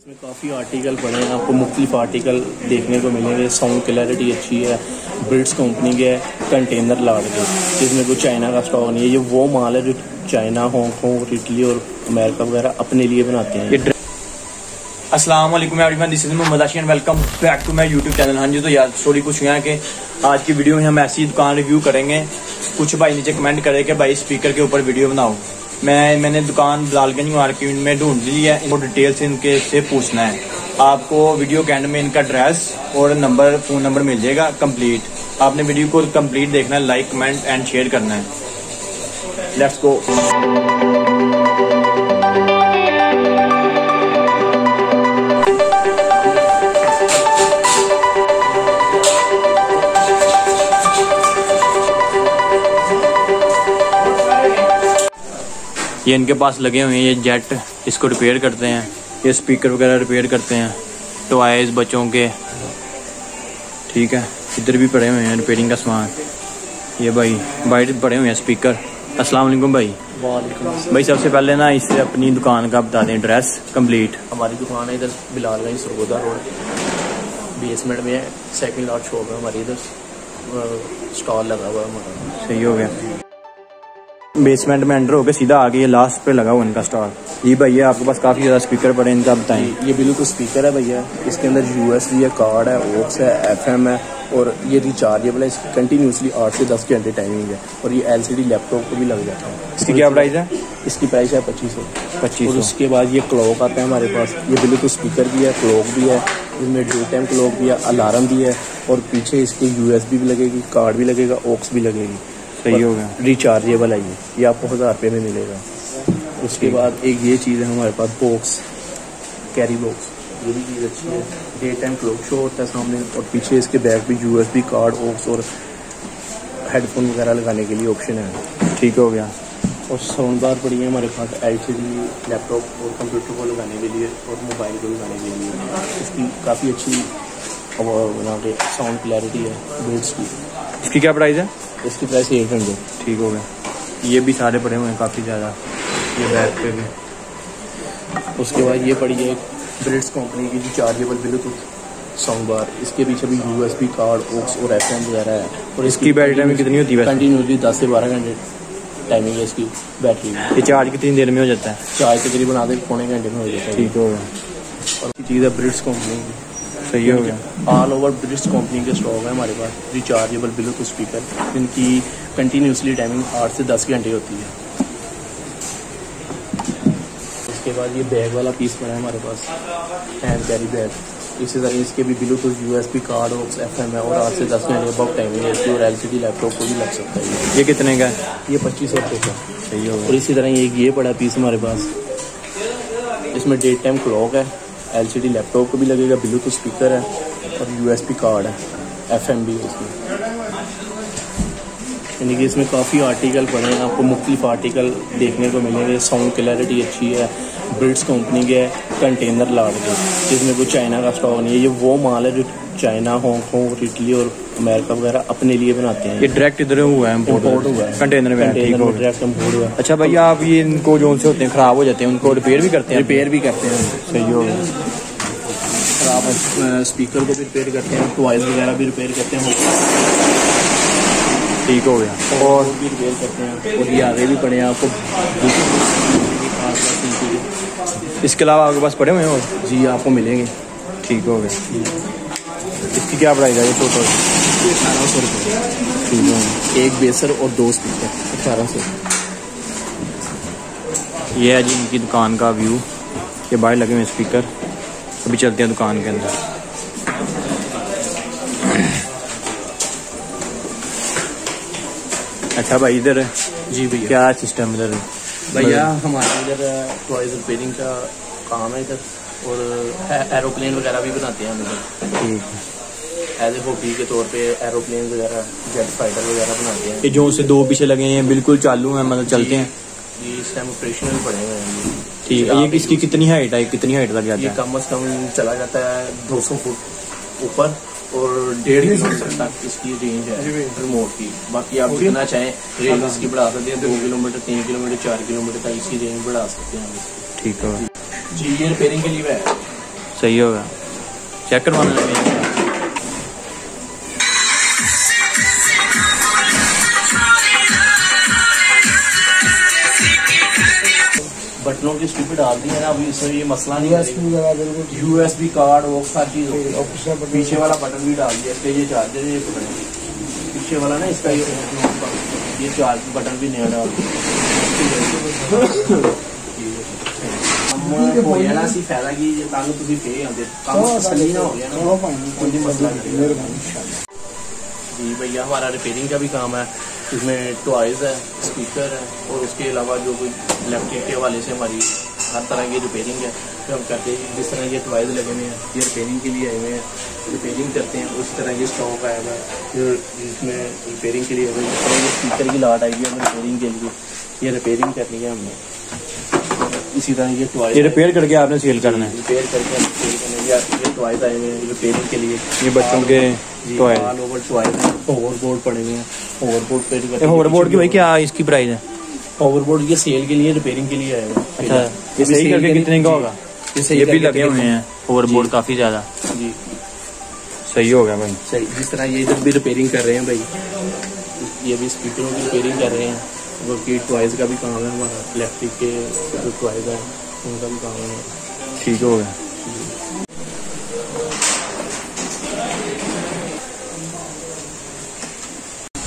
इसमें काफ़ी आर्टिकल पड़े हैं, आपको मुख्तलिफ आर्टिकल देखने को मिलेंगे। साउंड क्लैरिटी अच्छी है, ब्रिट्स कंपनी के कंटेनर लाड़ के, जिसमें कोई चाइना का स्टॉक नहीं है। ये वो माल है जो चाइना, हांगकॉन्ग, इटली और अमेरिका वगैरह अपने लिए बनाते हैं। अस्सलाम वालेकुम everyone, this is Mohammad Ashiq and welcome back to my YouTube channel. हाँ जी, तो यार स्टोरी कुछ यहाँ कि आज की वीडियो में हम ऐसी दुकान रिव्यू करेंगे। कुछ भाई नीचे कमेंट करे कि भाई स्पीकर के ऊपर वीडियो बनाओ। मैंने दुकान बिलाल गंज मार्केट में ढूंढ ली है। इनको डिटेल से इनके से पूछना है। आपको वीडियो के एंड में इनका एड्रेस और नंबर, फोन नंबर मिल जाएगा कम्प्लीट। आपने वीडियो को कम्प्लीट देखना है, लाइक कमेंट एंड शेयर करना है। Let's go. ये इनके पास लगे हुए हैं, ये जेट, इसको रिपेयर करते हैं। ये स्पीकर वगैरह रिपेयर करते हैं, टॉयज बच्चों के। ठीक है, इधर भी पड़े हुए हैं रिपेयरिंग का सामान। ये भाई बाइट पड़े हुए हैं स्पीकर। अस्सलाम वालेकुम भाई। वालेकुम। भाई सबसे पहले ना इससे अपनी दुकान का बता दें एड्रेस कंप्लीट। हमारी दुकान है इधर बिलाल गंज सरगोधा रोड, बेसमेंट में है, सेकंड लॉट शॉप है हमारी। इधर स्टॉल लगा हुआ है हमारा। सही हो गया। बेसमेंट में एंटर होकर सीधा आगे ये लास्ट पे लगा हुआ इनका स्टॉल। ये भैया आपके पास काफ़ी ज़्यादा स्पीकर पड़े, इनका बताएं। ये बिल्कुल स्पीकर है भैया, इसके अंदर USB है, कार्ड है, ऑक्स है, FM है, और ये रिचार्जेबल है। इसकी कंटिन्यूसली 8 से 10 घंटे टाइमिंग है। और ये LCD लैपटॉप को भी लग जाता है। इसकी क्या प्राइस है? इसकी प्राइस है 2500। उसके बाद ये क्लॉक आता है हमारे पास। ये बिल्कुल स्पीकर भी है, क्लॉक भी है, इसमें डे टाइम क्लॉक भी है, अलार्म भी है, और पीछे इसकी USB भी लगेगी, कार्ड भी लगेगा, ऑक्स भी लगेगी। सही हो गया। रिचार्जेबल है ये आपको 1000 रुपये में मिलेगा। उसके बाद एक ये चीज़ है हमारे पास, बॉक्स, कैरी बॉक्स। ये भी चीज़ अच्छी है, डे टाइम क्लॉक शो होता है सामने, और पीछे इसके बैक भी USB कार्ड, ऑक्स और हेडफोन वगैरह लगाने के लिए ऑप्शन है। ठीक हो गया। और साउंड बार पड़ी है हमारे पास, LCD लैपटॉप और कंप्यूटर को लगाने के लिए और मोबाइल को लगाने के लिए। इसकी काफ़ी अच्छी बना के साउंड क्लैरिटी है बेट्स की। इसकी क्या प्राइस है? इसकी प्राइस 800। ठीक हो गया। ये भी सारे पड़े हुए हैं काफ़ी ज़्यादा, ये बैक पे भी। उसके बाद ये पड़ी है ब्रिट्स कंपनी की रिचार्जेबल ब्लूटूथ साउंड बार। इसके पीछे भी USB कार्ड, ऑक्स और FM वगैरह है। और इसकी बैटरी टाइमिंग कितनी होती है? कंटिन्यूसली 10 से 12 घंटे टाइमिंग है इसकी बैटरी। ये चार्ज कितनी देर में हो जाता है? चार्ज तकरीबन आधे पौने घंटे में हो जाता है। ठीक हो गया। और चीज़ है ब्रिट्स कंपनी की। सही हो गया। ऑल ओवर ब्रिट्स कंपनी के स्टॉक है हमारे पास। रिचार्जेबल ब्लूटूथ स्पीकर, इनकी कंटिन्यूसली टाइमिंग 8 से 10 घंटे होती है। उसके बाद ये बैग वाला पीस पड़ा है हमारे पास, हैंड कैरी बैग। इसी तरह इसके भी Bluetooth, USB card, aux, FM है, और 8 से 10 घंटे अबाउट टाइमिंग है इसकी। और LCD लैपटॉप को भी लग सकता है। ये कितने का है? ये 2500 का। सही हो गया। और इसी तरह ये पड़ा पीस हमारे पास, इसमें डे टाइम क्लॉक है, LCD लैपटॉप को भी लगेगा, ब्लूटूथ स्पीकर है, और USB कार्ड है, FM भी है इसमें। यानी कि इसमें काफ़ी आर्टिकल पड़े हैं, आपको मुख्तलिफ आर्टिकल देखने को मिलेंगे। साउंड क्लैरिटी अच्छी है, ब्रिट्स कंपनी के कंटेनर लाड़ के, जिसमें कोई चाइना का स्टॉक नहीं है। ये वो माल है जो चाइना, हांगकॉन्ग, इटली और अमेरिका वगैरह अपने लिए बनाते हैं। ये डायरेक्ट इधर हुआ है, इम्पोर्ट हुआ है कंटेनर में, डायरेक्ट इम्पोर्ट हुआ है। अच्छा भैया, आप ये इनको जो उनसे होते हैं ख़राब हो जाते हैं, उनको रिपेयर भी करते हैं? रिपेयर भी करते हैं। सही हो गया। ख़राब स्पीकर को भी रिपेयर करते हैं, टॉयज वगैरह भी रिपेयर करते हैं। ठीक हो गया। और भी रिपेयर करते हैं। और ये आगे भी पड़े हैं आपको। इसके अलावा आपके पास पड़े हुए हैं और? जी, आपको मिलेंगे। ठीक हो गया। इसकी क्या प्राइस है? ये 1800 रुपये। ठीक है। एक बेसर और 2 स्पीकर, 1800। ये है जी इनकी दुकान का व्यू। ये बाहर लगे हुए स्पीकर। अभी चलते हैं दुकान के अंदर। अच्छा भाई, इधर है जी भैया, क्या सिस्टम इधर? भैया हमारे इधर टॉयज रिपेयरिंग का काम है इधर, और एरोप्लेन वगैरह भी बनाते हैं हम इधर। ठीक है। एज ए हॉबी के तौर पे एरोप्लेन वगैरह, जेट फाइटर वगैरह बनाते हैं। ये जो उसे 2 पीछे लगे हैं बिल्कुल चालू हैं, मतलब चलते हैं। ये इस टाइम ऑपरेशनल पड़े हुए हैं। ठीक है। ये इसकी कितनी हाइट है? कितनी हाइट लग जाती है? ये कम अज़ कम चला जाता है 200 फुट ऊपर और 1.5 किलोमीटर तक इसकी रेंज है रिमोट की। बाकी आप जितना चाहें रेंज इसकी बढ़ा सकते हैं, 2 किलोमीटर 3 किलोमीटर 4 किलोमीटर तक इसकी रेंज बढ़ा सकते हैं। ठीक है जी। ये रिपेयरिंग के लिए है। सही होगा, चेक करवाना है। बटनों की स्टूपी डाल दी है ना, अभी इसमें ये मसला नहीं है। USB कार्ड वो सारी चीज, पीछे वाला बटन भी डाल दिया, इसके ये चार्जर ये पीछे वाला ना, इसका ये चार्ज बटन भी नहीं डाल। होना सी फायदा की ताकि तुम पे आते काम तसली ना हो गया ना, कोई मसला नहीं। जी भैया, हमारा रिपेयरिंग का भी काम है, इसमें टॉयज है, स्पीकर है, और उसके अलावा जो कोई इलेक्ट्रिक के हवाले से हमारी हर तरह की रिपेयरिंग है जो हम करते हैं। जिस तरह ये टॉयज लगे हुए हैं, ये रिपेयरिंग के लिए आए हुए हैं, रिपेयरिंग करते हैं। उस तरह ये स्टॉक आया हुआ है जिसमें रिपेयरिंग के लिए, स्पीकर की लाट आई है रिपेयरिंग के लिए, ये रिपेयरिंग करनी है हमने। इसी तरह ये टॉयज रिपेयर करके आपने सेल करना है, रिपेयर करके सेल करना है। ये टॉयज आए हुए हैं रिपेयरिंग के लिए, ये बच्चों के ओवरबोर्ड पड़े हुए हैं। ओवरबोर्ड की भाई क्या इसकी प्राइस है? ओवरबोर्ड ये सेल के लिए, रिपेयरिंग के लिए आया हुआ। अच्छा, ये सेल करके कितने का होगा? ये भी लगे हुए हैं ओवरबोर्ड काफी ज्यादा। जी सही हो गया भाई, सही। जिस तरह ये इधर भी रिपेयरिंग कर रहे हैं भाई, ये भी स्पीकरों की रिपेयरिंग कर रहे हैं। बाकी टॉयज का भी काम है हमारा, इलेक्ट्रिक के जो टॉयज है उनका भी काम है। ठीक हो गया।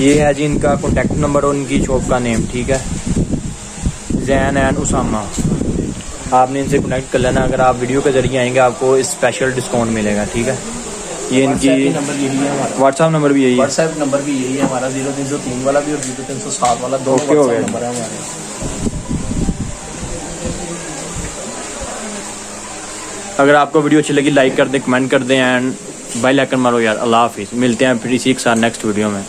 ये है जी इनका कॉन्टेक्ट नंबर और इनकी शॉप का नेम, ठीक है, जैन एंड उसामा। आपने इनसे कनेक्ट कर लेना, अगर आप वीडियो के जरिए आएंगे आपको स्पेशल डिस्काउंट मिलेगा, ठीक है। ये इनकी व्हाट्सएप नंबर भी यही है, व्हाट्सएप नंबर भी यही है हमारा, 0303 वाला भी और 0307 वाला, दो WhatsApp नंबर है हमारे। अगर आपको वीडियो अच्छी लगी लाइक कर दें, कमेंट कर दें एंड बेल आइकन मारो यार। अल्लाह हाफिज़, मिलते हैं फिर इसी के साथ नेक्स्ट वीडियो में।